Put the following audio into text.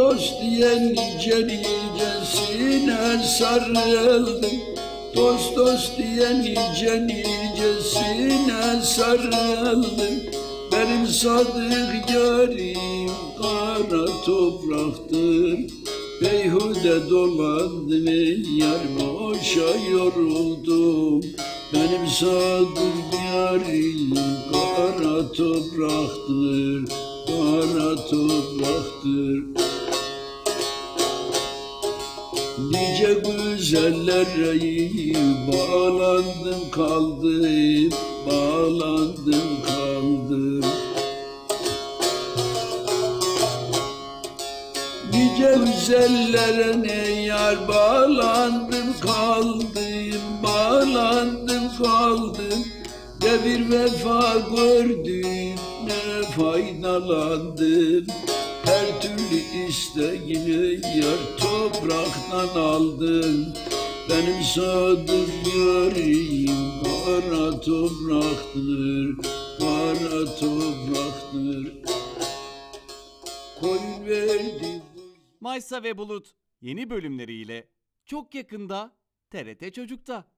Dost diye nicenicesine sarıldım. Dost dost diye nicenicesine sarıldım. Benim sadık yarim kara topraktır. Beyhude dolandım ey yar, boşa yoruldum. Benim sadık yarim kara topraktır, kara topraktır. Nice güzellere bağlandım kaldım, bağlandım kaldım. Nice güzellere ne yar bağlandım kaldım, bağlandım kaldım. Ne bir vefa gördüm ne faydalandım. Her türlü isteğini yar topraktan aldın. Benim sadık yarim kara topraktır, kara topraktır. Koyun verdi. Maysa ve Bulut yeni bölümleriyle çok yakında TRT Çocuk'ta.